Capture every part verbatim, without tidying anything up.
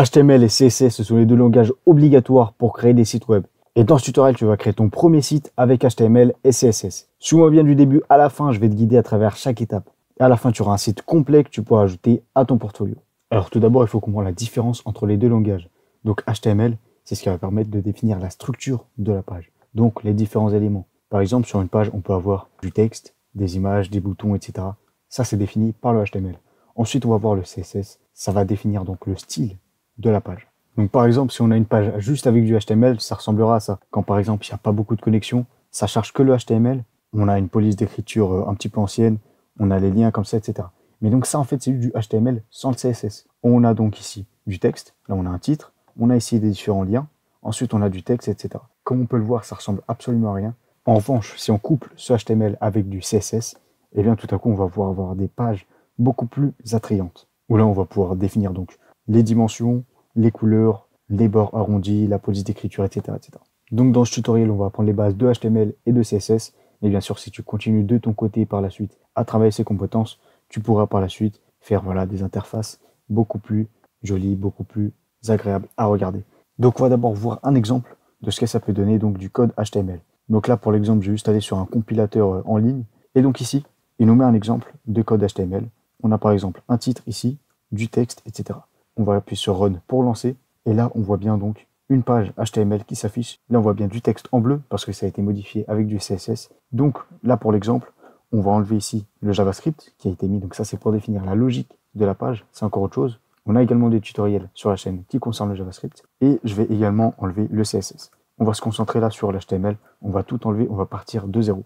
H T M L et C S S, ce sont les deux langages obligatoires pour créer des sites web. Et dans ce tutoriel, tu vas créer ton premier site avec H T M L et C S S. Suis-moi bien du début à la fin, je vais te guider à travers chaque étape. Et à la fin, tu auras un site complet que tu pourras ajouter à ton portfolio. Alors tout d'abord, il faut comprendre la différence entre les deux langages. Donc H T M L, c'est ce qui va permettre de définir la structure de la page, donc les différents éléments. Par exemple, sur une page, on peut avoir du texte, des images, des boutons, et cetera. Ça, c'est défini par le H T M L. Ensuite, on va voir le C S S. Ça va définir donc le style de la page. Donc par exemple, si on a une page juste avec du H T M L, ça ressemblera à ça. Quand par exemple, il n'y a pas beaucoup de connexions, ça charge que le H T M L. On a une police d'écriture un petit peu ancienne, on a les liens comme ça, et cetera. Mais donc ça, en fait, c'est du H T M L sans le C S S. On a donc ici du texte, là on a un titre, on a ici des différents liens, ensuite on a du texte, et cetera. Comme on peut le voir, ça ressemble absolument à rien. En revanche, si on couple ce H T M L avec du C S S, eh bien tout à coup, on va pouvoir avoir des pages beaucoup plus attrayantes. Où là, on va pouvoir définir donc les dimensions, les couleurs, les bords arrondis, la police d'écriture, et cetera, et cetera. Donc dans ce tutoriel, on va apprendre les bases de H T M L et de C S S. Mais bien sûr, si tu continues de ton côté par la suite à travailler ces compétences, tu pourras par la suite faire voilà, des interfaces beaucoup plus jolies, beaucoup plus agréables à regarder. Donc on va d'abord voir un exemple de ce que ça peut donner donc du code H T M L. Donc là pour l'exemple, j'ai juste allé sur un compilateur en ligne. Et donc ici, il nous met un exemple de code H T M L. On a par exemple un titre ici, du texte, et cetera. On va appuyer sur Run pour lancer. Et là, on voit bien donc une page H T M L qui s'affiche. Là, on voit bien du texte en bleu parce que ça a été modifié avec du C S S. Donc là pour l'exemple, on va enlever ici le JavaScript qui a été mis. Donc ça, c'est pour définir la logique de la page. C'est encore autre chose. On a également des tutoriels sur la chaîne qui concernent le JavaScript. Et je vais également enlever le C S S. On va se concentrer là sur l'H T M L. On va tout enlever. On va partir de zéro.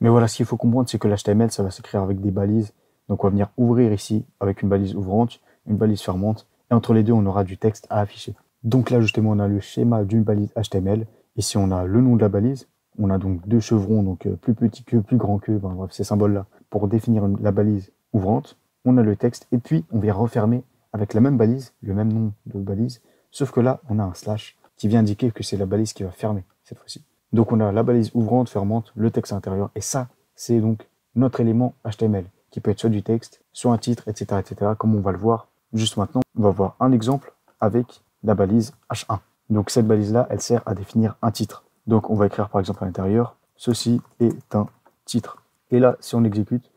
Mais voilà, ce qu'il faut comprendre, c'est que l'H T M L, ça va s'écrire avec des balises. Donc on va venir ouvrir ici avec une balise ouvrante, une balise fermante. Et entre les deux, on aura du texte à afficher. Donc là, justement, on a le schéma d'une balise H T M L. Ici, on a le nom de la balise. On a donc deux chevrons, donc plus petit que, plus grand que, ben bref, ces symboles-là, pour définir la balise ouvrante. On a le texte, et puis on vient refermer avec la même balise, le même nom de balise, sauf que là, on a un slash qui vient indiquer que c'est la balise qui va fermer, cette fois-ci. Donc on a la balise ouvrante, fermante, le texte à l'intérieur, et ça, c'est donc notre élément H T M L, qui peut être soit du texte, soit un titre, et cetera, et cetera, comme on va le voir juste maintenant. On va voir un exemple avec la balise H un. Donc cette balise-là, elle sert à définir un titre. Donc on va écrire par exemple à l'intérieur, ceci est un titre. Et là, si on exécute,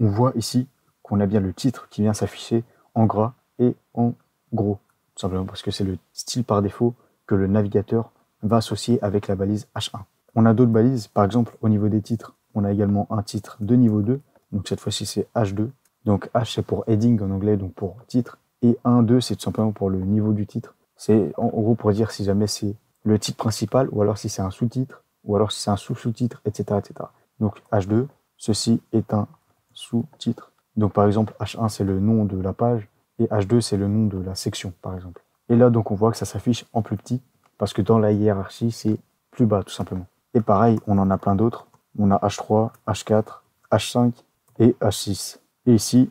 on voit ici qu'on a bien le titre qui vient s'afficher en gras et en gros. Tout simplement parce que c'est le style par défaut que le navigateur va associer avec la balise H un. On a d'autres balises, par exemple au niveau des titres, on a également un titre de niveau deux. Donc cette fois-ci c'est H deux. Donc H c'est pour heading en anglais, donc pour titre. Et un, deux c'est tout simplement pour le niveau du titre. C'est en gros pour dire si jamais c'est le titre principal, ou alors si c'est un sous-titre, ou alors si c'est un sous-sous-titre, et cetera, et cetera. Donc H deux, ceci est un sous-titre. Donc par exemple, H un, c'est le nom de la page, et H deux, c'est le nom de la section, par exemple. Et là, donc, on voit que ça s'affiche en plus petit, parce que dans la hiérarchie, c'est plus bas, tout simplement. Et pareil, on en a plein d'autres. On a H trois, H quatre, H cinq et H six. Et ici,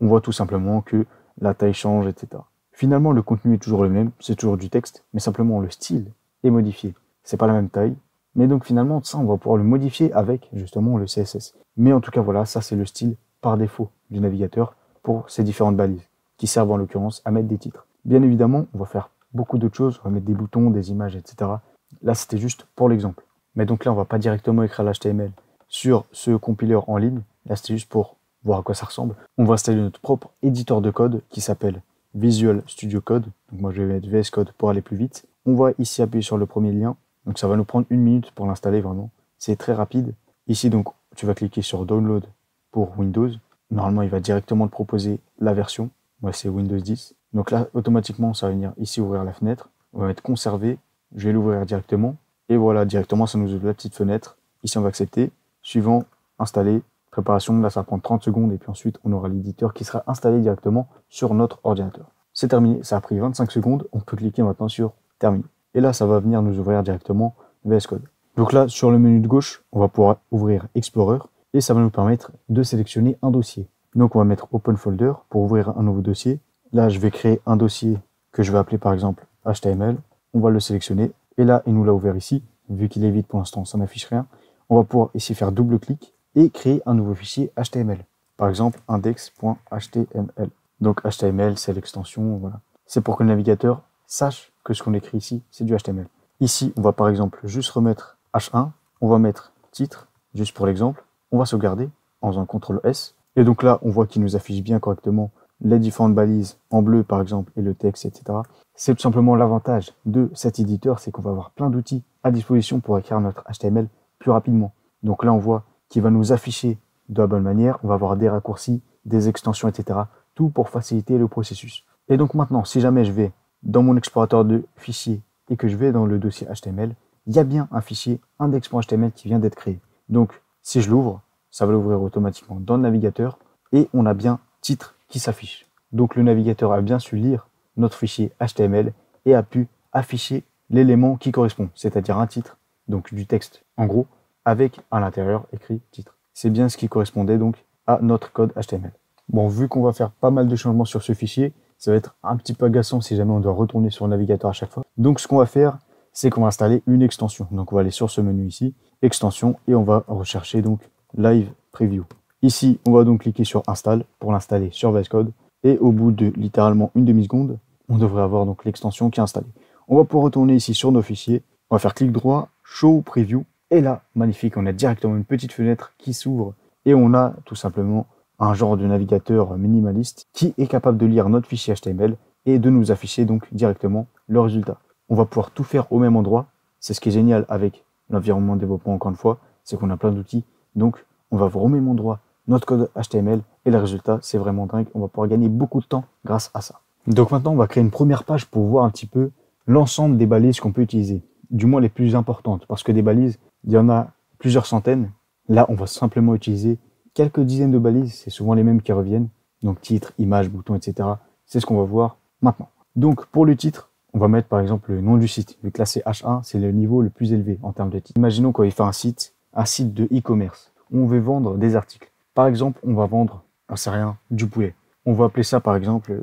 on voit tout simplement que la taille change, et cetera. Finalement, le contenu est toujours le même, c'est toujours du texte, mais simplement le style est modifié. C'est pas la même taille, mais donc finalement, ça, on va pouvoir le modifier avec, justement, le C S S. Mais en tout cas, voilà, ça, c'est le style par défaut du navigateur pour ces différentes balises, qui servent en l'occurrence à mettre des titres. Bien évidemment, on va faire beaucoup d'autres choses, on va mettre des boutons, des images, et cetera. Là, c'était juste pour l'exemple. Mais donc là, on va pas directement écrire l'H T M L sur ce compileur en ligne. Là, c'était juste pour voir à quoi ça ressemble. On va installer notre propre éditeur de code qui s'appelle Visual Studio Code, donc moi je vais mettre V S Code pour aller plus vite. On va ici appuyer sur le premier lien, donc ça va nous prendre une minute pour l'installer vraiment, c'est très rapide. Ici donc tu vas cliquer sur Download pour Windows, normalement il va directement te proposer la version, moi c'est Windows dix. Donc là automatiquement ça va venir ici ouvrir la fenêtre, on va mettre conserver, je vais l'ouvrir directement, et voilà directement ça nous ouvre la petite fenêtre. Ici on va accepter, suivant, installer, préparation, là ça prend trente secondes et puis ensuite on aura l'éditeur qui sera installé directement sur notre ordinateur. C'est terminé, ça a pris vingt-cinq secondes, on peut cliquer maintenant sur terminer. Et là ça va venir nous ouvrir directement V S Code. Donc là sur le menu de gauche, on va pouvoir ouvrir Explorer et ça va nous permettre de sélectionner un dossier. Donc on va mettre Open Folder pour ouvrir un nouveau dossier. Là je vais créer un dossier que je vais appeler par exemple H T M L, on va le sélectionner et là il nous l'a ouvert ici, vu qu'il est vide pour l'instant ça n'affiche rien. On va pouvoir ici faire double clic et créer un nouveau fichier H T M L. Par exemple, index point H T M L. Donc H T M L, c'est l'extension, voilà. c'est pour que le navigateur sache que ce qu'on écrit ici, c'est du H T M L. Ici, on va par exemple juste remettre H un, on va mettre titre, juste pour l'exemple, on va sauvegarder en faisant contrôle S. Et donc là, on voit qu'il nous affiche bien correctement les différentes balises en bleu par exemple et le texte, et cetera. C'est tout simplement l'avantage de cet éditeur, c'est qu'on va avoir plein d'outils à disposition pour écrire notre H T M L plus rapidement. Donc là, on voit qu'il va nous afficher de la bonne manière, on va avoir des raccourcis, des extensions, et cetera. Tout pour faciliter le processus. Et donc maintenant, si jamais je vais dans mon explorateur de fichiers et que je vais dans le dossier H T M L, il y a bien un fichier index point H T M L qui vient d'être créé. Donc, si je l'ouvre, ça va l'ouvrir automatiquement dans le navigateur et on a bien titre qui s'affiche. Donc, le navigateur a bien su lire notre fichier H T M L et a pu afficher l'élément qui correspond, c'est-à-dire un titre, donc du texte en gros, avec à l'intérieur écrit titre. C'est bien ce qui correspondait donc à notre code H T M L. Bon, vu qu'on va faire pas mal de changements sur ce fichier, ça va être un petit peu agaçant si jamais on doit retourner sur le navigateur à chaque fois. Donc, ce qu'on va faire, c'est qu'on va installer une extension. Donc, on va aller sur ce menu ici, extension, et on va rechercher donc Live Preview. Ici, on va donc cliquer sur Install pour l'installer sur V S Code. Et au bout de littéralement une demi-seconde, on devrait avoir donc l'extension qui est installée. On va pouvoir retourner ici sur nos fichiers. On va faire clic droit, Show Preview. Et là, magnifique, on a directement une petite fenêtre qui s'ouvre. Et on a tout simplement un genre de navigateur minimaliste qui est capable de lire notre fichier H T M L et de nous afficher donc directement le résultat. On va pouvoir tout faire au même endroit. C'est ce qui est génial avec l'environnement de développement, encore une fois, c'est qu'on a plein d'outils. Donc, on va voir au même endroit notre code H T M L et le résultat, c'est vraiment dingue. On va pouvoir gagner beaucoup de temps grâce à ça. Donc maintenant, on va créer une première page pour voir un petit peu l'ensemble des balises qu'on peut utiliser, du moins les plus importantes, parce que des balises, il y en a plusieurs centaines. Là, on va simplement utiliser quelques dizaines de balises, c'est souvent les mêmes qui reviennent. Donc titre, image, bouton, et cetera. C'est ce qu'on va voir maintenant. Donc pour le titre, on va mettre par exemple le nom du site. Vu que là c'est H un, c'est le niveau le plus élevé en termes de titre. Imaginons qu'on va faire un site, un site de e-commerce. On veut vendre des articles. Par exemple, on va vendre, on sait rien, du poulet. On va appeler ça par exemple, euh,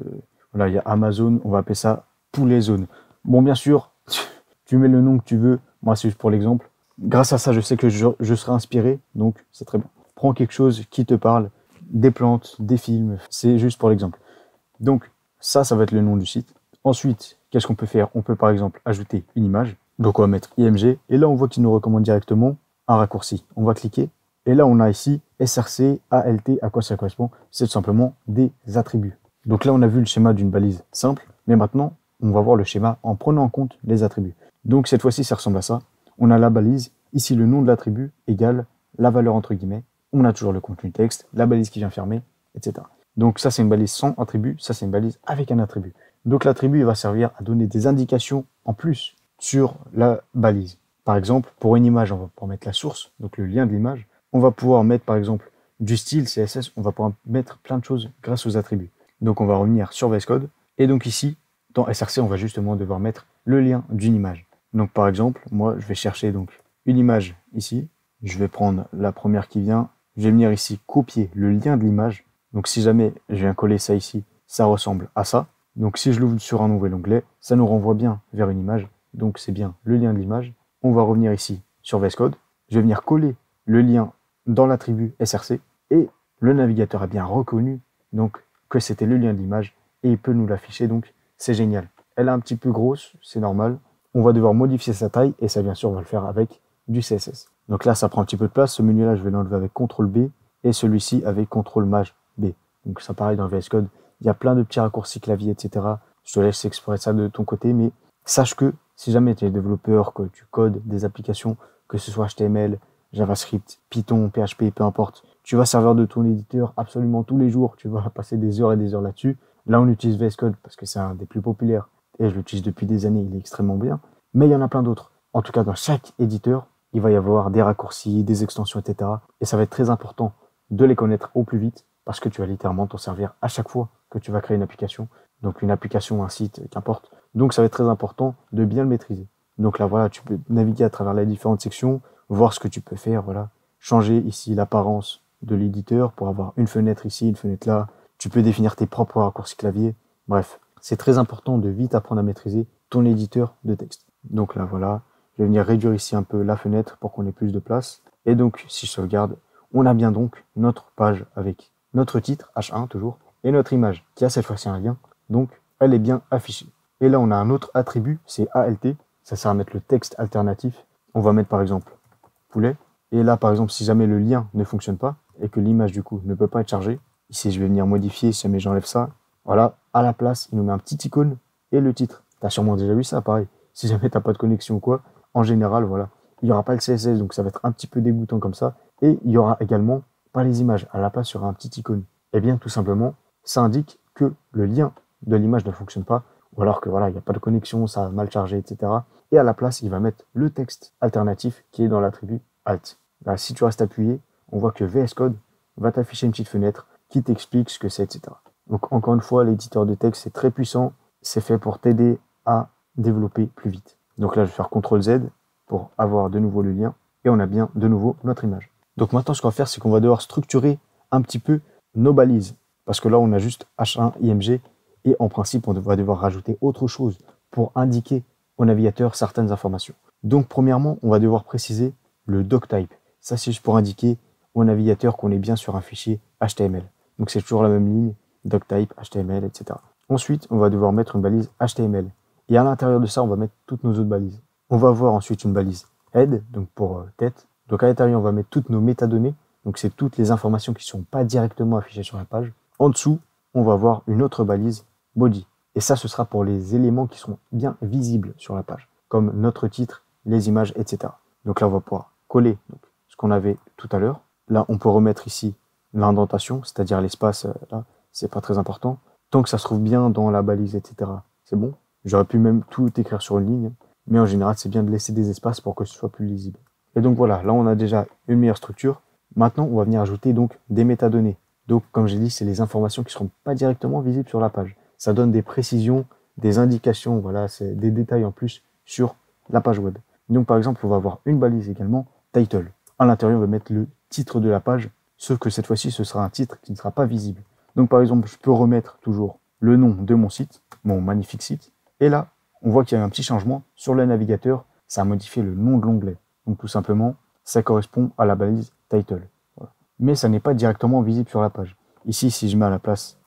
voilà, il y a Amazon, on va appeler ça poulet zone. Bon, bien sûr, tu mets le nom que tu veux. Moi, c'est juste pour l'exemple. Grâce à ça, je sais que je, je serai inspiré, donc c'est très bien. Prends quelque chose qui te parle, des plantes, des films, c'est juste pour l'exemple. Donc ça, ça va être le nom du site. Ensuite, qu'est-ce qu'on peut faire? On peut par exemple ajouter une image. Donc on va mettre I M G et là on voit qu'il nous recommande directement un raccourci. On va cliquer et là on a ici S R C, A L T, à quoi ça correspond? C'est tout simplement des attributs. Donc là on a vu le schéma d'une balise simple, mais maintenant on va voir le schéma en prenant en compte les attributs. Donc cette fois-ci ça ressemble à ça. On a la balise, ici le nom de l'attribut égale la valeur entre guillemets. On a toujours le contenu texte, la balise qui vient fermer, et cetera. Donc ça, c'est une balise sans attribut, ça, c'est une balise avec un attribut. Donc l'attribut, il va servir à donner des indications en plus sur la balise. Par exemple, pour une image, on va pouvoir mettre la source, donc le lien de l'image. On va pouvoir mettre, par exemple, du style C S S, on va pouvoir mettre plein de choses grâce aux attributs. Donc on va revenir sur V S Code. Et donc ici, dans S R C, on va justement devoir mettre le lien d'une image. Donc par exemple, moi, je vais chercher donc une image ici. Je vais prendre la première qui vient. Je vais venir ici copier le lien de l'image. Donc si jamais je viens coller ça ici, ça ressemble à ça. Donc si je l'ouvre sur un nouvel onglet, ça nous renvoie bien vers une image. Donc c'est bien le lien de l'image. On va revenir ici sur V S Code. Je vais venir coller le lien dans l'attribut S R C. Et le navigateur a bien reconnu donc que c'était le lien de l'image. Et il peut nous l'afficher, donc c'est génial. Elle est un petit peu grosse, c'est normal. On va devoir modifier sa taille et ça bien sûr on va le faire avec du C S S. Donc là, ça prend un petit peu de place. Ce menu-là, je vais l'enlever avec contrôle B et celui-ci avec contrôle maj B. Donc ça, pareil, dans V S Code, il y a plein de petits raccourcis clavier, et cetera. Je te laisse explorer ça de ton côté, mais sache que si jamais tu es développeur, que tu codes des applications, que ce soit H T M L, JavaScript, Python, P H P, peu importe, tu vas servir de ton éditeur absolument tous les jours. Tu vas passer des heures et des heures là-dessus. Là, on utilise V S Code parce que c'est un des plus populaires et je l'utilise depuis des années. Il est extrêmement bien, mais il y en a plein d'autres. En tout cas, dans chaque éditeur, il va y avoir des raccourcis, des extensions, et cetera. Et ça va être très important de les connaître au plus vite parce que tu vas littéralement t'en servir à chaque fois que tu vas créer une application. Donc une application, un site, qu'importe. Donc ça va être très important de bien le maîtriser. Donc là, voilà, tu peux naviguer à travers les différentes sections, voir ce que tu peux faire. Voilà, changer ici l'apparence de l'éditeur pour avoir une fenêtre ici, une fenêtre là. Tu peux définir tes propres raccourcis clavier. Bref, c'est très important de vite apprendre à maîtriser ton éditeur de texte. Donc là, voilà. Je vais venir réduire ici un peu la fenêtre pour qu'on ait plus de place. Et donc, si je sauvegarde, on a bien donc notre page avec notre titre, H un toujours, et notre image, qui a cette fois-ci un lien. Donc, elle est bien affichée. Et là, on a un autre attribut, c'est alt. Ça sert à mettre le texte alternatif. On va mettre par exemple poulet. Et là, par exemple, si jamais le lien ne fonctionne pas et que l'image du coup ne peut pas être chargée, ici je vais venir modifier, si jamais j'enlève ça, voilà, à la place, il nous met un petit icône et le titre. T'as sûrement déjà vu ça, pareil. Si jamais t'as pas de connexion ou quoi, en général, voilà, il n'y aura pas le C S S, donc ça va être un petit peu dégoûtant comme ça. Et il n'y aura également pas les images. À la place, il y aura un petit icône. Et bien, tout simplement, ça indique que le lien de l'image ne fonctionne pas, ou alors que voilà, il n'y a pas de connexion, ça a mal chargé, et cetera. Et à la place, il va mettre le texte alternatif qui est dans l'attribut alt. Là, si tu restes appuyé, on voit que V S Code va t'afficher une petite fenêtre qui t'explique ce que c'est, et cetera. Donc encore une fois, l'éditeur de texte, c'est très puissant. C'est fait pour t'aider à développer plus vite. Donc là, je vais faire contrôle Z pour avoir de nouveau le lien. Et on a bien de nouveau notre image. Donc maintenant, ce qu'on va faire, c'est qu'on va devoir structurer un petit peu nos balises. Parce que là, on a juste H un, I M G. Et en principe, on va devoir rajouter autre chose pour indiquer au navigateur certaines informations. Donc premièrement, on va devoir préciser le doctype. Ça, c'est juste pour indiquer au navigateur qu'on est bien sur un fichier H T M L. Donc c'est toujours la même ligne, doctype, H T M L, et cetera. Ensuite, on va devoir mettre une balise H T M L. Et à l'intérieur de ça, on va mettre toutes nos autres balises. On va avoir ensuite une balise head, donc pour euh, tête. Donc à l'intérieur, on va mettre toutes nos métadonnées. Donc c'est toutes les informations qui ne sont pas directement affichées sur la page. En dessous, on va avoir une autre balise body. Et ça, ce sera pour les éléments qui seront bien visibles sur la page, comme notre titre, les images, et cetera. Donc là, on va pouvoir coller donc, ce qu'on avait tout à l'heure. Là, on peut remettre ici l'indentation, c'est-à-dire l'espace, euh, là, c'est pas très important. Tant que ça se trouve bien dans la balise, et cetera, c'est bon. J'aurais pu même tout écrire sur une ligne, mais en général, c'est bien de laisser des espaces pour que ce soit plus lisible. Et donc voilà, là, on a déjà une meilleure structure. Maintenant, on va venir ajouter donc des métadonnées. Donc, comme j'ai dit, c'est les informations qui ne seront pas directement visibles sur la page. Ça donne des précisions, des indications, voilà, c'est des détails en plus sur la page web. Donc, par exemple, on va avoir une balise également, title. À l'intérieur, on va mettre le titre de la page, sauf que cette fois-ci, ce sera un titre qui ne sera pas visible. Donc, par exemple, je peux remettre toujours le nom de mon site, mon magnifique site. Et là, on voit qu'il y a un petit changement sur le navigateur. Ça a modifié le nom de l'onglet. Donc, tout simplement, ça correspond à la balise title. Voilà. Mais ça n'est pas directement visible sur la page. Ici, si je mets à la place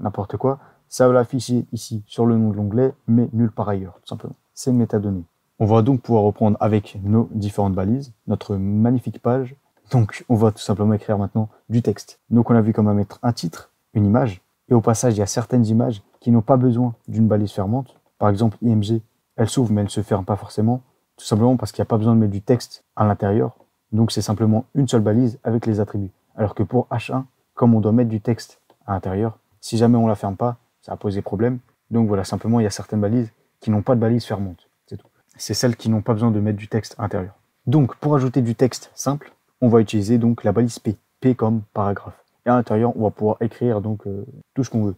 n'importe quoi, ça va l'afficher ici sur le nom de l'onglet, mais nulle part ailleurs, tout simplement. C'est une métadonnée. On va donc pouvoir reprendre avec nos différentes balises, notre magnifique page. Donc, on va tout simplement écrire maintenant du texte. Donc, on a vu comment mettre un titre, une image. Et au passage, il y a certaines images qui n'ont pas besoin d'une balise fermante. Par exemple, I M G, elle s'ouvre, mais elle ne se ferme pas forcément. Tout simplement parce qu'il n'y a pas besoin de mettre du texte à l'intérieur. Donc, c'est simplement une seule balise avec les attributs. Alors que pour H un, comme on doit mettre du texte à l'intérieur, si jamais on ne la ferme pas, ça va poser problème. Donc voilà, simplement, il y a certaines balises qui n'ont pas de balise fermante. C'est tout. C'est celles qui n'ont pas besoin de mettre du texte à l'intérieur. Donc, pour ajouter du texte simple, on va utiliser donc la balise P. P comme paragraphe. Et à l'intérieur, on va pouvoir écrire donc euh, tout ce qu'on veut.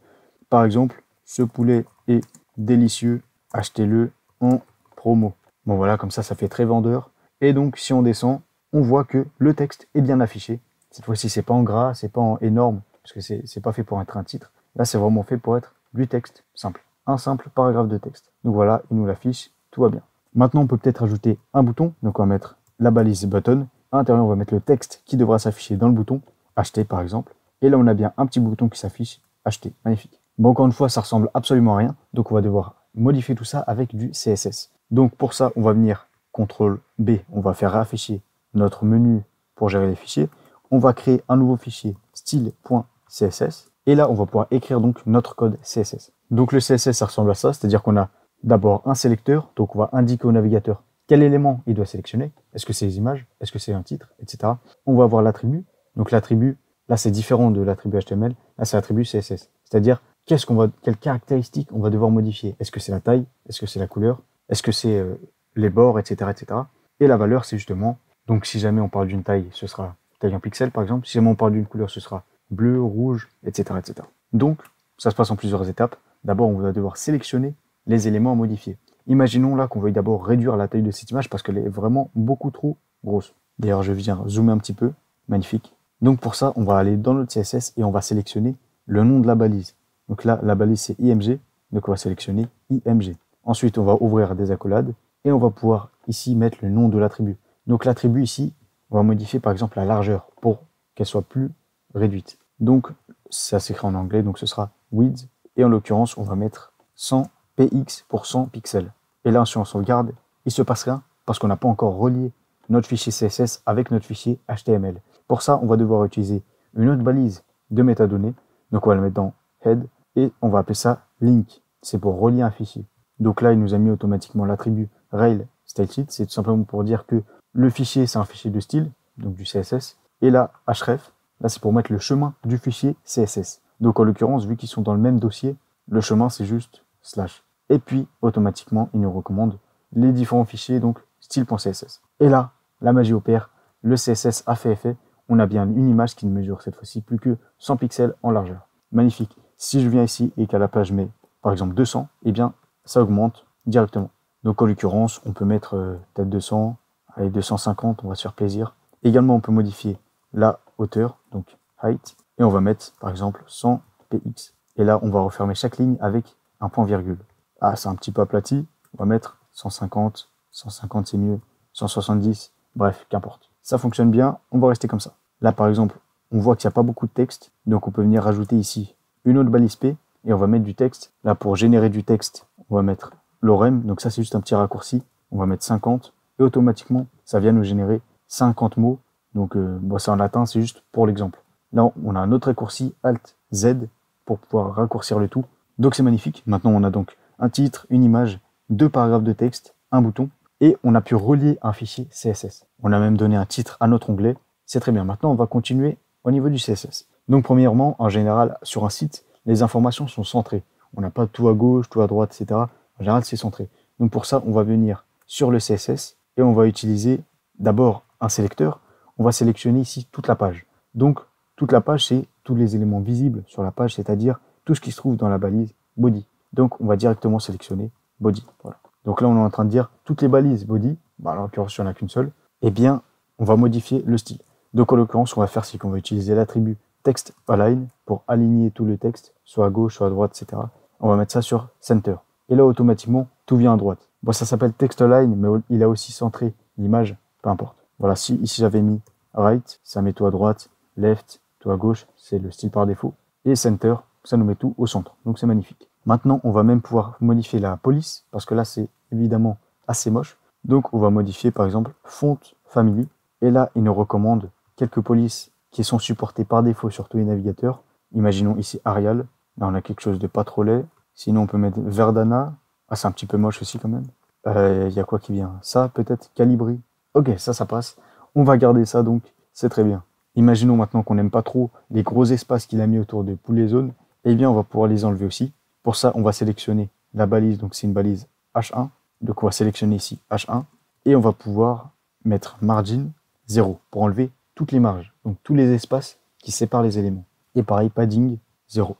Par exemple, ce poulet est délicieux, achetez-le en promo. Bon voilà, comme ça, ça fait très vendeur. Et donc, si on descend, on voit que le texte est bien affiché. Cette fois-ci, c'est pas en gras, c'est pas en énorme, parce que c'est pas fait pour être un titre. Là, c'est vraiment fait pour être du texte simple. Un simple paragraphe de texte. Donc voilà, il nous l'affiche, tout va bien. Maintenant, on peut peut-être ajouter un bouton. Donc, on va mettre la balise button. À l'intérieur, on va mettre le texte qui devra s'afficher dans le bouton. Acheter, par exemple. Et là, on a bien un petit bouton qui s'affiche. Acheter, magnifique. Bon, encore une fois, ça ressemble absolument à rien. Donc, on va devoir modifier tout ça avec du C S S. Donc, pour ça, on va venir contrôle B. On va faire réafficher notre menu pour gérer les fichiers. On va créer un nouveau fichier style point C S S. Et là, on va pouvoir écrire donc notre code C S S. Donc, le C S S, ça ressemble à ça. C'est-à-dire qu'on a d'abord un sélecteur. Donc, on va indiquer au navigateur quel élément il doit sélectionner. Est-ce que c'est les images? Est-ce que c'est un titre? Etc. On va avoir l'attribut. Donc l'attribut, là c'est différent de l'attribut H T M L, là c'est l'attribut C S S. C'est-à-dire qu'est-ce qu'on va, quelles caractéristiques on va devoir modifier. Est-ce que c'est la taille? Est-ce que c'est la couleur? Est-ce que c'est euh, les bords, et cetera, et cetera. Et la valeur, c'est justement, donc si jamais on parle d'une taille, ce sera taille en pixels par exemple. Si jamais on parle d'une couleur, ce sera bleu, rouge, et cetera, et cetera. Donc ça se passe en plusieurs étapes. D'abord, on va devoir sélectionner les éléments à modifier. Imaginons là qu'on veuille d'abord réduire la taille de cette image parce qu'elle est vraiment beaucoup trop grosse. D'ailleurs, je viens zoomer un petit peu. Magnifique. Donc pour ça, on va aller dans notre C S S et on va sélectionner le nom de la balise. Donc là, la balise c'est I M G, donc on va sélectionner I M G. Ensuite, on va ouvrir des accolades et on va pouvoir ici mettre le nom de l'attribut. Donc l'attribut ici, on va modifier par exemple la largeur pour qu'elle soit plus réduite. Donc ça s'écrit en anglais, donc ce sera width. Et en l'occurrence, on va mettre cent p x pour cent pixels. Et là, si on sauvegarde, il se passe rien parce qu'on n'a pas encore relié notre fichier C S S avec notre fichier H T M L. Pour ça, on va devoir utiliser une autre balise de métadonnées. Donc, on va le mettre dans head et on va appeler ça link. C'est pour relier un fichier. Donc là, il nous a mis automatiquement l'attribut rail style sheet. C'est tout simplement pour dire que le fichier, c'est un fichier de style, donc du C S S. Et là, href, là, c'est pour mettre le chemin du fichier C S S. Donc, en l'occurrence, vu qu'ils sont dans le même dossier, le chemin, c'est juste slash. Et puis, automatiquement, il nous recommande les différents fichiers, donc style.css. Et là, la magie opère, le C S S a fait effet. On a bien une image qui ne mesure cette fois-ci plus que cent pixels en largeur. Magnifique. Si je viens ici et qu'à la page je mets, par exemple, deux cents, eh bien, ça augmente directement. Donc, en l'occurrence, on peut mettre euh, peut-être deux cents, allez, deux cent cinquante, on va se faire plaisir. Également, on peut modifier la hauteur, donc height, et on va mettre, par exemple, cent p x. Et là, on va refermer chaque ligne avec un point-virgule. Ah, c'est un petit peu aplati. On va mettre cent cinquante, cent cinquante c'est mieux, cent soixante-dix, bref, qu'importe. Ça fonctionne bien, on va rester comme ça. Là, par exemple, on voit qu'il n'y a pas beaucoup de texte, donc on peut venir rajouter ici une autre balise P, et on va mettre du texte. Là, pour générer du texte, on va mettre l'orem. Donc ça, c'est juste un petit raccourci. On va mettre cinquante. Et automatiquement, ça vient nous générer cinquante mots. Donc, euh, bon, ça en latin, c'est juste pour l'exemple. Là, on a un autre raccourci, alt Z, pour pouvoir raccourcir le tout. Donc, c'est magnifique. Maintenant, on a donc un titre, une image, deux paragraphes de texte, un bouton. Et on a pu relier un fichier C S S. On a même donné un titre à notre onglet. C'est très bien. Maintenant, on va continuer au niveau du C S S. Donc, premièrement, en général, sur un site, les informations sont centrées. On n'a pas tout à gauche, tout à droite, et cetera. En général, c'est centré. Donc pour ça, on va venir sur le C S S et on va utiliser d'abord un sélecteur. On va sélectionner ici toute la page. Donc toute la page, c'est tous les éléments visibles sur la page, c'est-à-dire tout ce qui se trouve dans la balise body. Donc on va directement sélectionner body. Voilà. Donc là, on est en train de dire toutes les balises body. Bah, en l'occurrence, il n'y en a qu'une seule. Eh bien, on va modifier le style. Donc en l'occurrence, on va faire c'est qu'on va utiliser l'attribut text align pour aligner tout le texte, soit à gauche, soit à droite, et cetera. On va mettre ça sur center. Et là, automatiquement, tout vient à droite. Bon, ça s'appelle text align, mais il a aussi centré l'image, peu importe. Voilà, si ici j'avais mis right, ça met tout à droite, left, tout à gauche, c'est le style par défaut. Et center, ça nous met tout au centre. Donc c'est magnifique. Maintenant, on va même pouvoir modifier la police, parce que là, c'est évidemment assez moche. Donc on va modifier, par exemple, font family. Et là, il nous recommande quelques polices qui sont supportés par défaut sur tous les navigateurs. Imaginons ici Arial. Là, on a quelque chose de pas trop laid. Sinon, on peut mettre Verdana. Ah, c'est un petit peu moche aussi quand même. Il euh, y a quoi qui vient? Ça, peut-être Calibri. Ok, ça, ça passe. On va garder ça, donc c'est très bien. Imaginons maintenant qu'on n'aime pas trop les gros espaces qu'il a mis autour de poulet zone. Eh bien, on va pouvoir les enlever aussi. Pour ça, on va sélectionner la balise. Donc, c'est une balise H un. Donc, on va sélectionner ici H un. Et on va pouvoir mettre Margin zéro pour enlever toutes les marges, donc tous les espaces qui séparent les éléments. Et pareil, padding, zéro.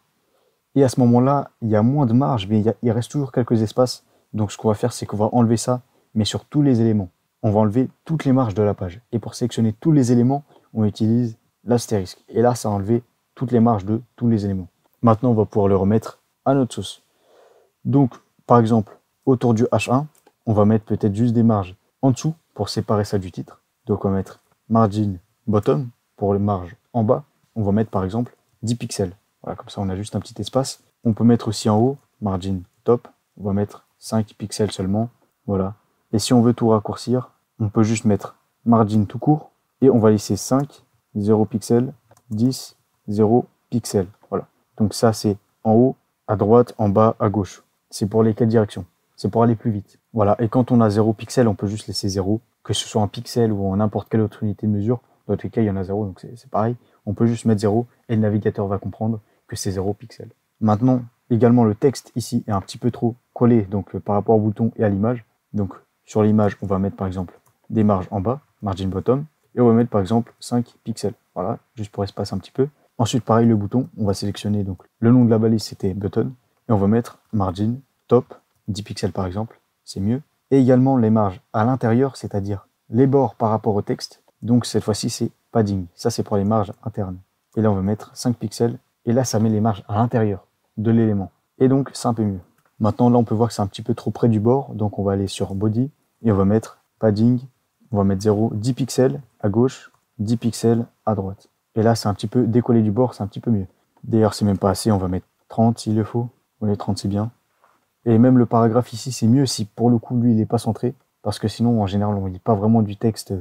Et à ce moment-là, il y a moins de marge, mais il, y a, il reste toujours quelques espaces. Donc ce qu'on va faire, c'est qu'on va enlever ça, mais sur tous les éléments. On va enlever toutes les marges de la page. Et pour sélectionner tous les éléments, on utilise l'astérisque. Et là, ça a enlevé toutes les marges de tous les éléments. Maintenant, on va pouvoir le remettre à notre sauce. Donc, par exemple, autour du H un, on va mettre peut-être juste des marges en dessous pour séparer ça du titre. Donc on va mettre margin bottom, pour les marges en bas, on va mettre par exemple dix pixels. Voilà, comme ça on a juste un petit espace. On peut mettre aussi en haut, margin top, on va mettre cinq pixels seulement. Voilà. Et si on veut tout raccourcir, on peut juste mettre margin tout court et on va laisser cinq, zéro pixels, dix, zéro pixels. Voilà. Donc ça c'est en haut, à droite, en bas, à gauche. C'est pour les quatre directions. C'est pour aller plus vite. Voilà. Et quand on a zéro pixel, on peut juste laisser zéro, que ce soit en pixel ou en n'importe quelle autre unité de mesure. Dans tous les cas, il y en a zéro, donc c'est pareil. On peut juste mettre zéro et le navigateur va comprendre que c'est zéro pixel. Maintenant, également, le texte ici est un petit peu trop collé donc par rapport au bouton et à l'image. Donc, sur l'image, on va mettre par exemple des marges en bas, margin bottom, et on va mettre par exemple cinq pixels. Voilà, juste pour espacer un petit peu. Ensuite, pareil, le bouton, on va sélectionner donc le nom de la balise, c'était button, et on va mettre margin top, dix pixels par exemple, c'est mieux. Et également, les marges à l'intérieur, c'est-à-dire les bords par rapport au texte. Donc cette fois-ci, c'est padding. Ça, c'est pour les marges internes. Et là, on va mettre cinq pixels. Et là, ça met les marges à l'intérieur de l'élément. Et donc, c'est un peu mieux. Maintenant, là, on peut voir que c'est un petit peu trop près du bord. Donc, on va aller sur body et on va mettre padding. On va mettre zéro, dix pixels à gauche, dix pixels à droite. Et là, c'est un petit peu décollé du bord. C'est un petit peu mieux. D'ailleurs, c'est même pas assez. On va mettre trente s'il le faut. On est trente, c'est bien. Et même le paragraphe ici, c'est mieux si pour le coup, lui, il n'est pas centré. Parce que sinon, en général, on ne lit pas vraiment du texte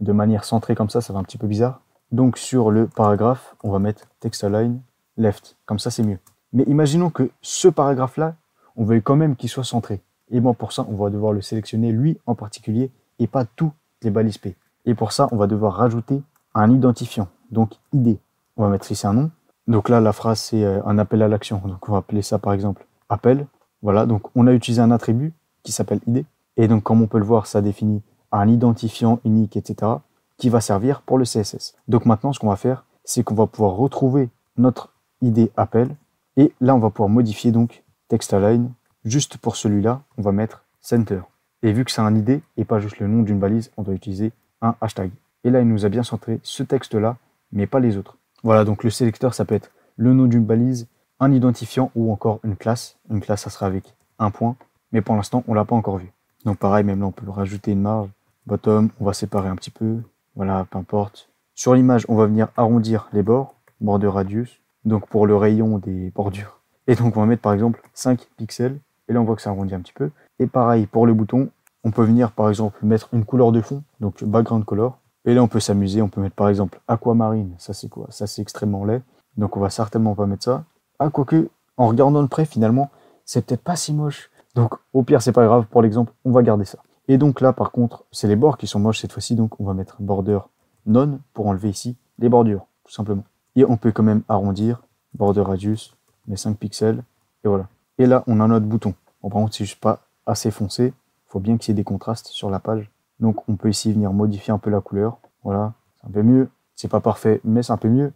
de manière centrée comme ça, ça va un petit peu bizarre. Donc sur le paragraphe, on va mettre text-align left. Comme ça, c'est mieux. Mais imaginons que ce paragraphe-là, on veut quand même qu'il soit centré. Et bon, pour ça, on va devoir le sélectionner, lui en particulier, et pas toutes les balises P. Et pour ça, on va devoir rajouter un identifiant, donc I D. On va mettre ici un nom. Donc là, la phrase, c'est un appel à l'action. Donc on va appeler ça, par exemple, appel. Voilà, donc on a utilisé un attribut qui s'appelle I D. Et donc, comme on peut le voir, ça définit un identifiant unique, et cetera, qui va servir pour le C S S. Donc maintenant, ce qu'on va faire, c'est qu'on va pouvoir retrouver notre I D appel. Et là, on va pouvoir modifier donc text-align. Juste pour celui-là, on va mettre center. Et vu que c'est un I D et pas juste le nom d'une balise, on doit utiliser un hashtag. Et là, il nous a bien centré ce texte-là, mais pas les autres. Voilà, donc le sélecteur, ça peut être le nom d'une balise, un identifiant ou encore une classe. Une classe, ça sera avec un point, mais pour l'instant, on ne l'a pas encore vu. Donc pareil, même là, on peut le rajouter une marge. Bottom, on va séparer un petit peu. Voilà, peu importe. Sur l'image, on va venir arrondir les bords, bord de radius, donc pour le rayon des bordures. Et donc, on va mettre par exemple cinq pixels. Et là, on voit que ça arrondit un petit peu. Et pareil, pour le bouton, on peut venir par exemple mettre une couleur de fond, donc background color. Et là, on peut s'amuser. On peut mettre par exemple aquamarine. Ça, c'est quoi? Ça, c'est extrêmement laid. Donc, on va certainement pas mettre ça. Ah, quoique, en regardant de près, finalement, c'est peut-être pas si moche. Donc, au pire, c'est pas grave. Pour l'exemple, on va garder ça. Et donc là, par contre, c'est les bords qui sont moches cette fois-ci. Donc, on va mettre border none pour enlever ici les bordures, tout simplement. Et on peut quand même arrondir, border radius, mes cinq pixels. Et voilà. Et là, on a notre bouton. Bon, par contre, c'est juste pas assez foncé. Il faut bien qu'il y ait des contrastes sur la page. Donc, on peut ici venir modifier un peu la couleur. Voilà, c'est un peu mieux. C'est pas parfait, mais c'est un peu mieux.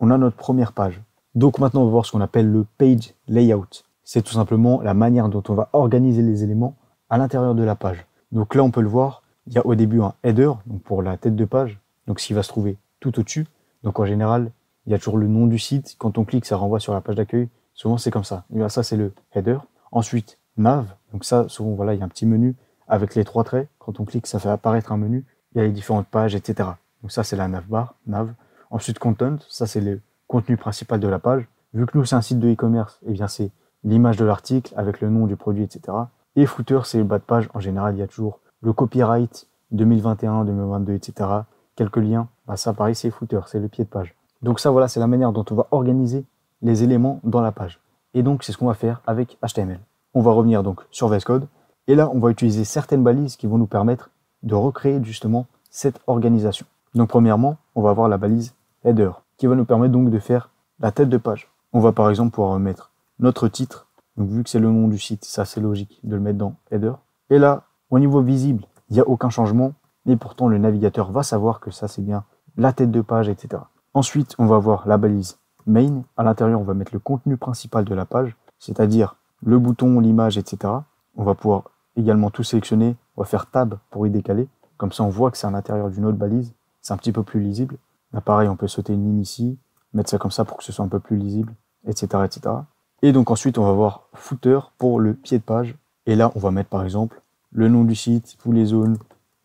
On a notre première page. Donc maintenant, on va voir ce qu'on appelle le page layout. C'est tout simplement la manière dont on va organiser les éléments à l'intérieur de la page. Donc là, on peut le voir. Il y a au début un header, donc pour la tête de page. Donc, ce qui va se trouver tout au-dessus. Donc, en général, il y a toujours le nom du site. Quand on clique, ça renvoie sur la page d'accueil. Souvent, c'est comme ça. Et bien, ça, c'est le header. Ensuite, nav. Donc ça, souvent, voilà, il y a un petit menu avec les trois traits. Quand on clique, ça fait apparaître un menu. Il y a les différentes pages, et cetera. Donc ça, c'est la nav bar, nav. Ensuite, content. Ça, c'est le contenu principal de la page. Vu que nous, c'est un site de e-commerce, eh bien, c'est l'image de l'article avec le nom du produit, et cetera. Et footer, c'est le bas de page. En général, il y a toujours le copyright deux mille vingt et un, deux mille vingt-deux, et cetera. Quelques liens. Bah, ça, pareil, c'est footer, c'est le pied de page. Donc ça, voilà, c'est la manière dont on va organiser les éléments dans la page. Et donc, c'est ce qu'on va faire avec H T M L. On va revenir donc sur V S Code. Et là, on va utiliser certaines balises qui vont nous permettre de recréer justement cette organisation. Donc, premièrement, on va avoir la balise header qui va nous permettre donc de faire la tête de page. On va par exemple pouvoir mettre notre titre. Donc, vu que c'est le nom du site, ça c'est logique de le mettre dans header. Et là, au niveau visible, il n'y a aucun changement. Mais pourtant, le navigateur va savoir que ça c'est bien la tête de page, et cetera. Ensuite, on va avoir la balise main, à l'intérieur, on va mettre le contenu principal de la page, c'est-à-dire le bouton, l'image, et cetera. On va pouvoir également tout sélectionner. On va faire tab pour y décaler. Comme ça, on voit que c'est à l'intérieur d'une autre balise. C'est un petit peu plus lisible. Là, pareil, on peut sauter une ligne ici, mettre ça comme ça pour que ce soit un peu plus lisible, et cetera, et cetera. Et donc ensuite, on va avoir footer pour le pied de page. Et là, on va mettre par exemple le nom du site, tous les zones,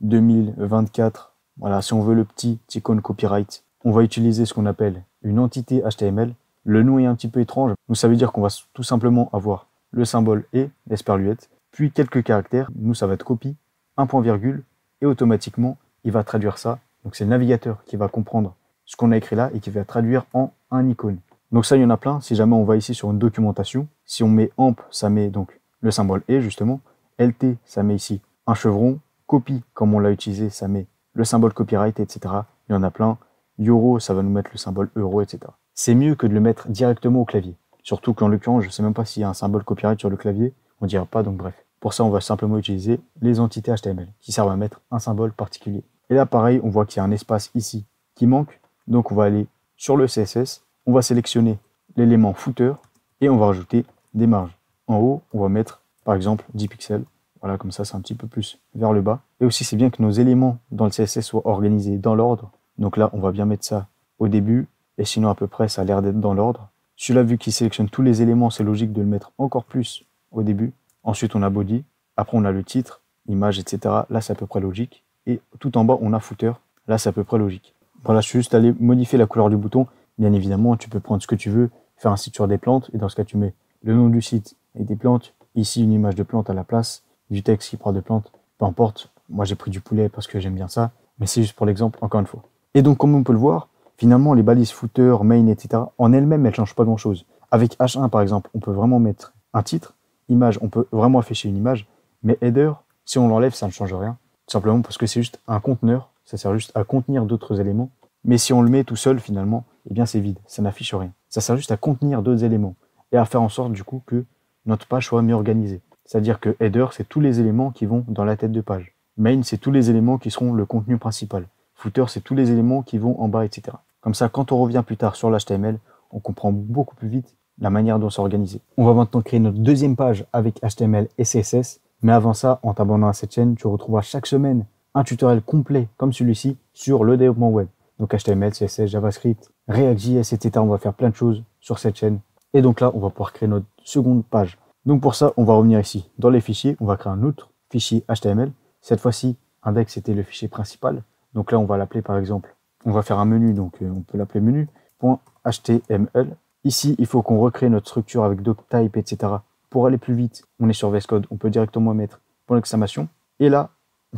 deux mille vingt-quatre. Voilà, si on veut le petit icône copyright, on va utiliser ce qu'on appelle une entité H T M L. Le nom est un petit peu étrange. Nous, ça veut dire qu'on va tout simplement avoir le symbole et l'esperluette, puis quelques caractères. Nous, ça va être copie, un point virgule, et automatiquement, il va traduire ça. Donc, c'est le navigateur qui va comprendre ce qu'on a écrit là et qui va traduire en un icône. Donc, ça, il y en a plein. Si jamais on va ici sur une documentation, si on met amp, ça met donc le symbole et justement. L T, ça met ici un chevron. Copie, comme on l'a utilisé, ça met le symbole copyright, et cetera. Il y en a plein. Euro, ça va nous mettre le symbole euro, et cetera. C'est mieux que de le mettre directement au clavier. Surtout qu'en l'occurrence, je ne sais même pas s'il y a un symbole copyright sur le clavier. On ne dira pas, donc bref. Pour ça, on va simplement utiliser les entités H T M L qui servent à mettre un symbole particulier. Et là, pareil, on voit qu'il y a un espace ici qui manque. Donc, on va aller sur le C S S. On va sélectionner l'élément footer et on va rajouter des marges. En haut, on va mettre, par exemple, dix pixels. Voilà, comme ça, c'est un petit peu plus vers le bas. Et aussi, c'est bien que nos éléments dans le C S S soient organisés dans l'ordre. Donc là, on va bien mettre ça au début. Et sinon, à peu près, ça a l'air d'être dans l'ordre. Celui-là, vu qu'il sélectionne tous les éléments, c'est logique de le mettre encore plus au début. Ensuite, on a body. Après, on a le titre, image, et cetera. Là, c'est à peu près logique. Et tout en bas, on a footer. Là, c'est à peu près logique. Voilà, je suis juste allé modifier la couleur du bouton. Bien évidemment, tu peux prendre ce que tu veux, faire un site sur des plantes. Et dans ce cas, tu mets le nom du site et des plantes. ici une image de plante à la place, du texte qui parle de plante, peu importe. Moi, j'ai pris du poulet parce que j'aime bien ça, mais c'est juste pour l'exemple, encore une fois. Et donc, comme on peut le voir, finalement, les balises footer, main, et cetera, en elles-mêmes, elles ne changent pas grand-chose. Avec H un, par exemple, on peut vraiment mettre un titre, image, on peut vraiment afficher une image, mais header, si on l'enlève, ça ne change rien, tout simplement parce que c'est juste un conteneur, ça sert juste à contenir d'autres éléments, mais si on le met tout seul, finalement, eh bien, c'est vide, ça n'affiche rien. Ça sert juste à contenir d'autres éléments et à faire en sorte, du coup, que notre page soit mieux organisée. C'est-à-dire que header, c'est tous les éléments qui vont dans la tête de page. Main, c'est tous les éléments qui seront le contenu principal. Footer, c'est tous les éléments qui vont en bas, et cetera. Comme ça, quand on revient plus tard sur l'H T M L, on comprend beaucoup plus vite la manière dont s'organiser. On va maintenant créer notre deuxième page avec H T M L et C S S. Mais avant ça, en t'abonnant à cette chaîne, tu retrouveras chaque semaine un tutoriel complet comme celui-ci sur le développement web. Donc H T M L, C S S, JavaScript, ReactJS, et cetera. On va faire plein de choses sur cette chaîne. Et donc là, on va pouvoir créer notre seconde page. Donc pour ça, on va revenir ici dans les fichiers. On va créer un autre fichier H T M L. Cette fois-ci, index était le fichier principal. Donc là, on va l'appeler par exemple. On va faire un menu, donc on peut l'appeler menu.html. Ici, il faut qu'on recrée notre structure avec doctype, et cetera. Pour aller plus vite, on est sur V S Code. On peut directement mettre point d'exclamation. Et là,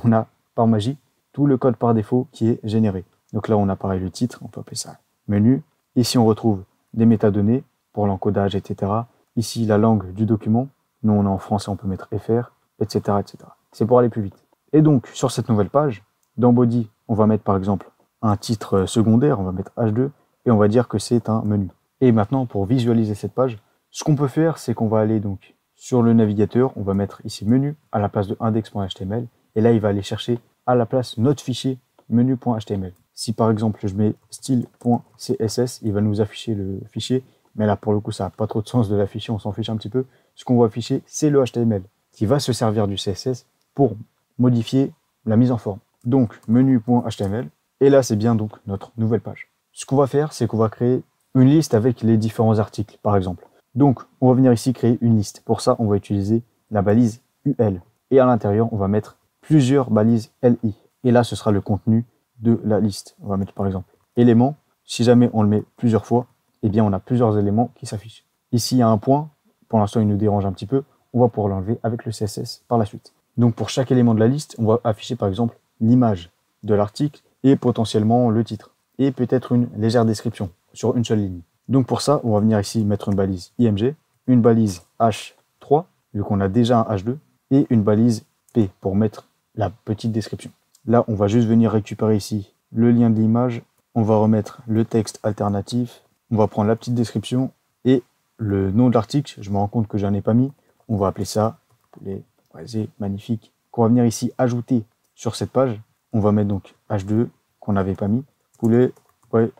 on a par magie tout le code par défaut qui est généré. Donc là, on a pareil le titre. On peut appeler ça menu. Ici, on retrouve des métadonnées pour l'encodage, et cetera. Ici, la langue du document. Nous, on est en français, on peut mettre F R, et cetera, et cetera. C'est pour aller plus vite. Et donc, sur cette nouvelle page, dans Body, on va mettre par exemple un titre secondaire, on va mettre H deux, et on va dire que c'est un menu. Et maintenant, pour visualiser cette page, ce qu'on peut faire, c'est qu'on va aller donc sur le navigateur, on va mettre ici menu à la place de index.html, et là, il va aller chercher à la place notre fichier menu.html. Si par exemple, je mets style.css, il va nous afficher le fichier, mais là, pour le coup, ça n'a pas trop de sens de l'afficher, on s'en fiche un petit peu. Ce qu'on va afficher, c'est le H T M L, qui va se servir du C S S pour modifier la mise en forme. Donc, menu.html, et là, c'est bien donc notre nouvelle page. Ce qu'on va faire, c'est qu'on va créer une liste avec les différents articles, par exemple. Donc, on va venir ici créer une liste. Pour ça, on va utiliser la balise U L. Et à l'intérieur, on va mettre plusieurs balises L I. Et là, ce sera le contenu de la liste. On va mettre, par exemple, élément. Si jamais on le met plusieurs fois, eh bien, on a plusieurs éléments qui s'affichent. Ici, il y a un point. Pour l'instant, il nous dérange un petit peu. On va pouvoir l'enlever avec le C S S par la suite. Donc, pour chaque élément de la liste, on va afficher, par exemple, l'image de l'article et potentiellement le titre. Et peut-être une légère description sur une seule ligne. Donc, pour ça, on va venir ici mettre une balise I M G, une balise H trois, vu qu'on a déjà un H deux, et une balise P pour mettre la petite description. Là, on va juste venir récupérer ici le lien de l'image. On va remettre le texte alternatif. On va prendre la petite description et le nom de l'article. Je me rends compte que je n'en ai pas mis. On va appeler ça poulet braisé magnifique. Qu'on va venir ici ajouter sur cette page. On va mettre donc H deux qu'on n'avait pas mis. Poulet braisé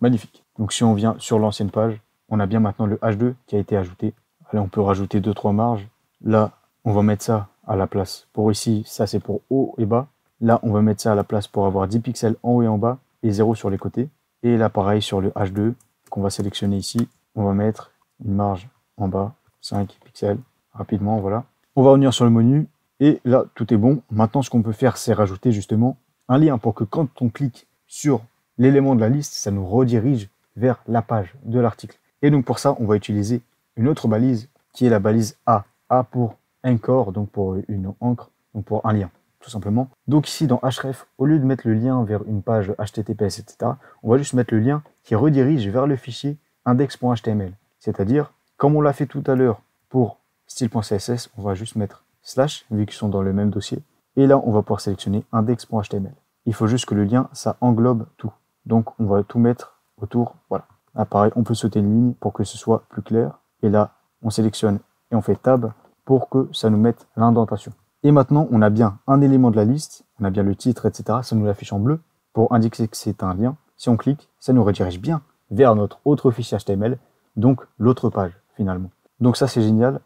magnifique. Donc si on vient sur l'ancienne page, on a bien maintenant le H deux qui a été ajouté. Là, on peut rajouter deux trois marges. Là, on va mettre ça à la place. Pour ici, ça c'est pour haut et bas. Là, on va mettre ça à la place pour avoir dix pixels en haut et en bas et zéro sur les côtés. Et là, pareil sur le H deux. Qu'on va sélectionner ici, on va mettre une marge en bas, cinq pixels, rapidement, voilà. On va revenir sur le menu, et là, tout est bon. Maintenant, ce qu'on peut faire, c'est rajouter justement un lien pour que quand on clique sur l'élément de la liste, ça nous redirige vers la page de l'article. Et donc, pour ça, on va utiliser une autre balise, qui est la balise A. A pour anchor, donc pour une encre, donc pour un lien, tout simplement. Donc ici, dans href, au lieu de mettre le lien vers une page H T T P S, et cetera, on va juste mettre le lien qui redirige vers le fichier index.html. C'est-à-dire, comme on l'a fait tout à l'heure pour style.css, on va juste mettre slash, vu qu'ils sont dans le même dossier. Et là, on va pouvoir sélectionner index.html. Il faut juste que le lien, ça englobe tout. Donc, on va tout mettre autour. Voilà. Là, pareil, on peut sauter une ligne pour que ce soit plus clair. Et là, on sélectionne et on fait tab pour que ça nous mette l'indentation. Et maintenant, on a bien un élément de la liste. On a bien le titre, et cetera. Ça nous l'affiche en bleu pour indiquer que c'est un lien. Si on clique, ça nous redirige bien vers notre autre fichier H T M L, donc l'autre page finalement. Donc ça c'est génial.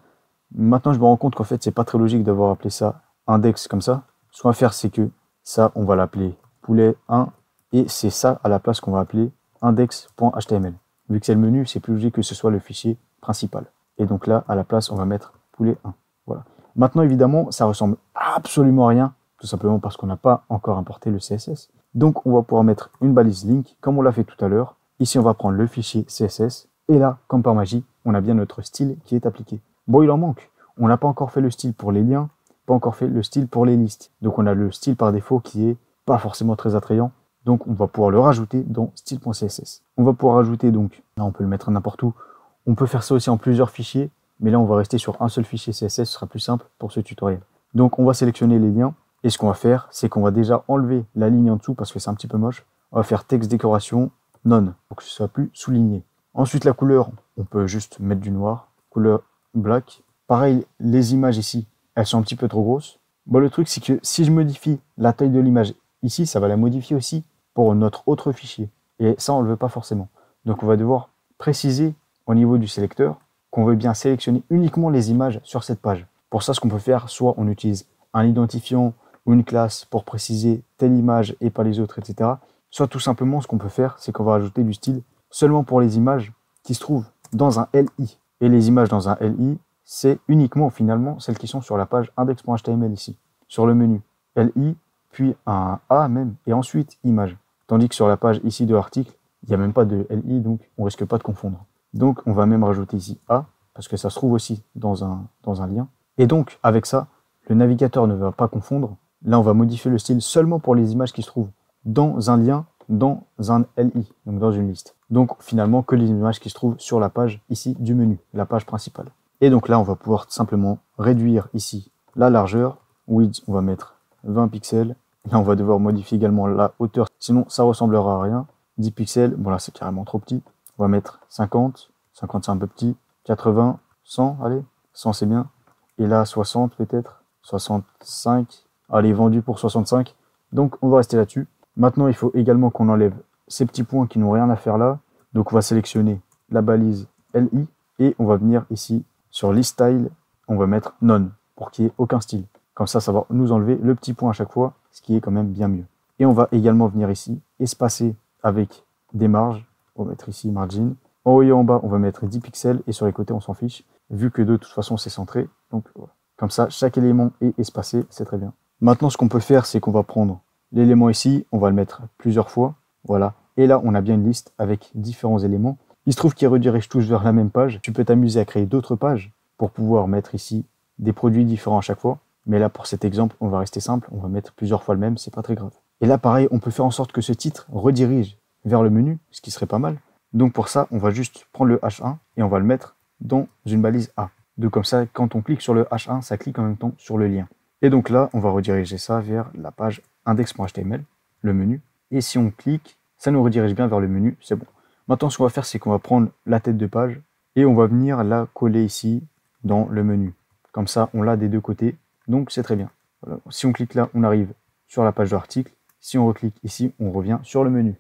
Maintenant je me rends compte qu'en fait c'est pas très logique d'avoir appelé ça index comme ça. Ce qu'on va faire c'est que ça on va l'appeler poulet un et c'est ça à la place qu'on va appeler index.html. Vu que c'est le menu, c'est plus logique que ce soit le fichier principal. Et donc là à la place on va mettre poulet un. Voilà. Maintenant évidemment ça ressemble absolument à rien, tout simplement parce qu'on n'a pas encore importé le C S S. Donc on va pouvoir mettre une balise link comme on l'a fait tout à l'heure. Ici on va prendre le fichier C S S et là comme par magie on a bien notre style qui est appliqué. Bon il en manque, On n'a pas encore fait le style pour les liens, pas encore fait le style pour les listes. Donc on a le style par défaut qui est pas forcément très attrayant. Donc on va pouvoir le rajouter dans style.css. On va pouvoir rajouter donc, là on peut le mettre n'importe où. On peut faire ça aussi en plusieurs fichiers, mais là on va rester sur un seul fichier C S S, ce sera plus simple pour ce tutoriel. Donc on va sélectionner les liens, et ce qu'on va faire, c'est qu'on va déjà enlever la ligne en dessous, parce que c'est un petit peu moche. On va faire texte décoration none, pour que ce soit plus souligné. Ensuite la couleur, on peut juste mettre du noir, couleur black. Pareil, les images ici, elles sont un petit peu trop grosses. Bon, le truc c'est que si je modifie la taille de l'image ici, ça va la modifier aussi pour notre autre fichier. Et ça on ne le veut pas forcément. Donc on va devoir préciser au niveau du sélecteur qu'on veut bien sélectionner uniquement les images sur cette page. Pour ça, ce qu'on peut faire, soit on utilise un identifiant ou une classe pour préciser telle image et pas les autres, et cetera. Soit tout simplement, ce qu'on peut faire, c'est qu'on va rajouter du style seulement pour les images qui se trouvent dans un L I. Et les images dans un L I, c'est uniquement, finalement, celles qui sont sur la page index.html ici, sur le menu L I, puis un A même, et ensuite image. Tandis que sur la page ici de l'article, il n'y a même pas de L I, donc on risque pas de confondre. Donc on va même rajouter ici A, parce que ça se trouve aussi dans un, dans un lien. Et donc, avec ça, le navigateur ne va pas confondre. Là, on va modifier le style seulement pour les images qui se trouvent dans un lien, dans un L I, donc dans une liste. Donc, finalement, que les images qui se trouvent sur la page ici du menu, la page principale. Et donc là, on va pouvoir simplement réduire ici la largeur. Width, on va mettre vingt pixels. Là, on va devoir modifier également la hauteur, sinon ça ressemblera à rien. dix pixels, bon là, c'est carrément trop petit. On va mettre cinquante, cinquante c'est un peu petit, quatre-vingts, cent, allez, cent c'est bien. Et là, soixante peut-être, soixante-cinq, allez, vendu pour soixante-cinq. Donc, on va rester là-dessus. Maintenant, il faut également qu'on enlève ces petits points qui n'ont rien à faire là. Donc, on va sélectionner la balise L I et on va venir ici sur list style, on va mettre none pour qu'il n'y ait aucun style. Comme ça, ça va nous enlever le petit point à chaque fois, ce qui est quand même bien mieux. Et on va également venir ici, espacer avec des marges. On va mettre ici margin. En haut et en bas, on va mettre dix pixels et sur les côtés, on s'en fiche. Vu que de toute façon, c'est centré. Donc voilà. Comme ça, chaque élément est espacé. C'est très bien. Maintenant, ce qu'on peut faire, c'est qu'on va prendre l'élément ici. On va le mettre plusieurs fois. Voilà. Et là, on a bien une liste avec différents éléments. Il se trouve qu'il redirige tous vers la même page. Tu peux t'amuser à créer d'autres pages pour pouvoir mettre ici des produits différents à chaque fois. Mais là, pour cet exemple, on va rester simple. On va mettre plusieurs fois le même. C'est pas très grave. Et là, pareil, on peut faire en sorte que ce titre redirige vers le menu, ce qui serait pas mal. Donc pour ça, on va juste prendre le H un et on va le mettre dans une balise A. Donc comme ça, quand on clique sur le H un, ça clique en même temps sur le lien. Et donc là, on va rediriger ça vers la page index.html, le menu. Et si on clique, ça nous redirige bien vers le menu, c'est bon. Maintenant, ce qu'on va faire, c'est qu'on va prendre la tête de page et on va venir la coller ici dans le menu. Comme ça, on l'a des deux côtés, donc c'est très bien. Voilà. Si on clique là, on arrive sur la page de l'article. Si on reclique ici, on revient sur le menu.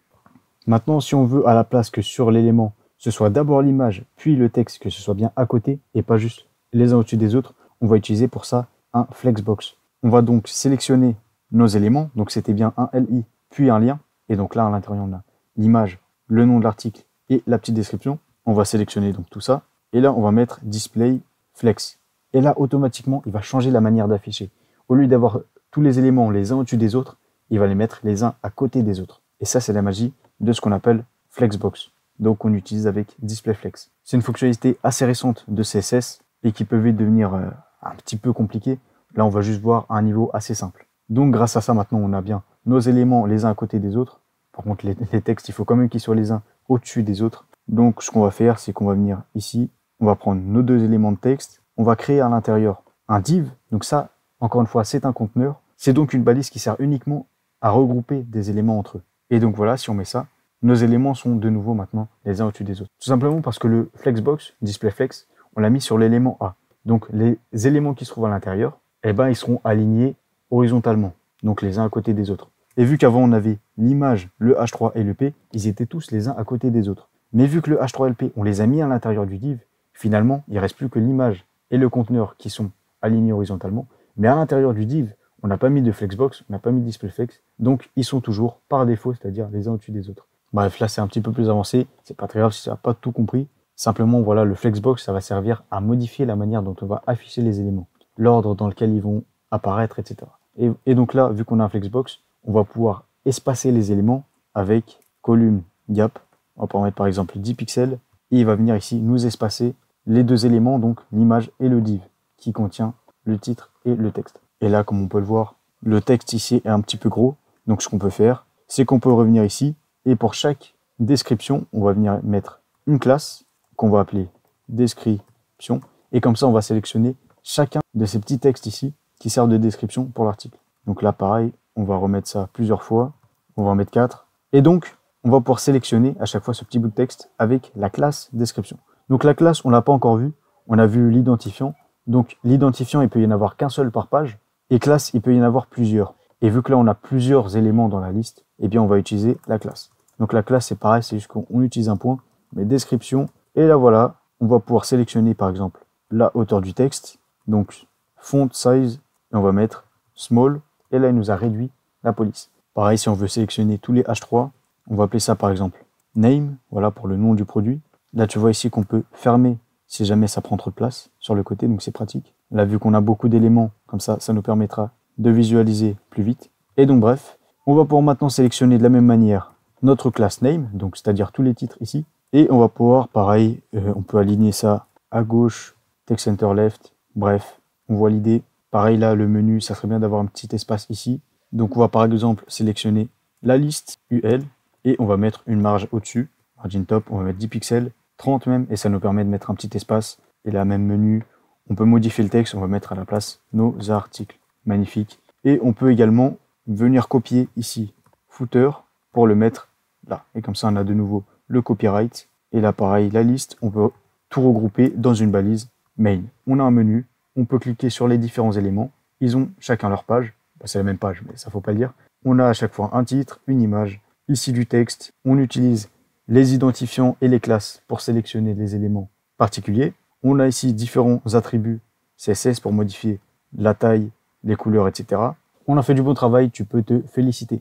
Maintenant, si on veut à la place que sur l'élément, ce soit d'abord l'image, puis le texte, que ce soit bien à côté et pas juste les uns au-dessus des autres, on va utiliser pour ça un Flexbox. On va donc sélectionner nos éléments. Donc, c'était bien un L I, puis un lien. Et donc là, à l'intérieur, on a l'image, le nom de l'article et la petite description. On va sélectionner donc tout ça. Et là, on va mettre Display Flex. Et là, automatiquement, il va changer la manière d'afficher. Au lieu d'avoir tous les éléments les uns au-dessus des autres, il va les mettre les uns à côté des autres. Et ça, c'est la magie de ce qu'on appelle Flexbox, donc on utilise avec DisplayFlex. C'est une fonctionnalité assez récente de C S S et qui peut vite devenir euh, un petit peu compliquée. Là, on va juste voir à un niveau assez simple. Donc grâce à ça, maintenant, on a bien nos éléments les uns à côté des autres. Par contre, les, les textes, il faut quand même qu'ils soient les uns au-dessus des autres. Donc ce qu'on va faire, c'est qu'on va venir ici, on va prendre nos deux éléments de texte, on va créer à l'intérieur un div. Donc ça, encore une fois, c'est un conteneur. C'est donc une balise qui sert uniquement à regrouper des éléments entre eux. Et donc voilà, si on met ça, nos éléments sont de nouveau maintenant les uns au-dessus des autres. Tout simplement parce que le Flexbox, DisplayFlex, on l'a mis sur l'élément A. Donc les éléments qui se trouvent à l'intérieur, eh ben, ils seront alignés horizontalement, donc les uns à côté des autres. Et vu qu'avant on avait l'image, le H trois et le P, ils étaient tous les uns à côté des autres. Mais vu que le H trois et le P, on les a mis à l'intérieur du div, finalement, il ne reste plus que l'image et le conteneur qui sont alignés horizontalement. Mais à l'intérieur du div, on n'a pas mis de Flexbox, on n'a pas mis de DisplayFlex, donc ils sont toujours par défaut, c'est-à-dire les uns au-dessus des autres. Bref, là c'est un petit peu plus avancé, c'est pas très grave si ça n'a pas tout compris. Simplement, voilà, le Flexbox, ça va servir à modifier la manière dont on va afficher les éléments, l'ordre dans lequel ils vont apparaître, et cetera. Et, et donc là, vu qu'on a un Flexbox, on va pouvoir espacer les éléments avec column gap. On va en mettre par exemple dix pixels, et il va venir ici nous espacer les deux éléments, donc l'image et le div. qui contient le titre et le texte. Et là, comme on peut le voir, le texte ici est un petit peu gros. Donc ce qu'on peut faire, c'est qu'on peut revenir ici et pour chaque description, on va venir mettre une classe qu'on va appeler description. Et comme ça, on va sélectionner chacun de ces petits textes ici qui servent de description pour l'article. Donc là, pareil, on va remettre ça plusieurs fois. On va en mettre quatre. Et donc, on va pouvoir sélectionner à chaque fois ce petit bout de texte avec la classe description. Donc la classe, on ne l'a pas encore vue. On a vu l'identifiant. Donc l'identifiant, il peut y en avoir qu'un seul par page. Et classe, il peut y en avoir plusieurs. Et vu que là, on a plusieurs éléments dans la liste, eh bien, on va utiliser la classe. Donc la classe, c'est pareil, c'est juste qu'on utilise un point, mais description. Et là, voilà, on va pouvoir sélectionner, par exemple, la hauteur du texte. Donc, font size, et on va mettre small. Et là, il nous a réduit la police. Pareil, si on veut sélectionner tous les H trois, on va appeler ça, par exemple, name. Voilà, pour le nom du produit. Là, tu vois ici qu'on peut fermer si jamais ça prend trop de place sur le côté, donc c'est pratique. Là, vu qu'on a beaucoup d'éléments, comme ça, ça nous permettra de visualiser plus vite. Et donc, bref, on va pouvoir maintenant sélectionner de la même manière notre classe name, donc c'est-à-dire tous les titres ici. Et on va pouvoir, pareil, euh, on peut aligner ça à gauche, text center left, bref, on voit l'idée. Pareil, là, le menu, ça serait bien d'avoir un petit espace ici. Donc, on va par exemple sélectionner la liste U L et on va mettre une marge au-dessus, margin top, on va mettre dix pixels, trente même, et ça nous permet de mettre un petit espace. Et là, même menu, on peut modifier le texte, on va mettre à la place nos articles. Magnifique. Et on peut également venir copier ici, footer, pour le mettre là. Et comme ça, on a de nouveau le copyright. Et là, pareil, la liste, on peut tout regrouper dans une balise main. On a un menu, on peut cliquer sur les différents éléments. Ils ont chacun leur page. Bah, c'est la même page, mais ça faut pas le dire. On a à chaque fois un titre, une image, ici du texte. On utilise les identifiants et les classes pour sélectionner les éléments particuliers. On a ici différents attributs C S S pour modifier la taille, les couleurs, et cetera. On a fait du bon travail, tu peux te féliciter.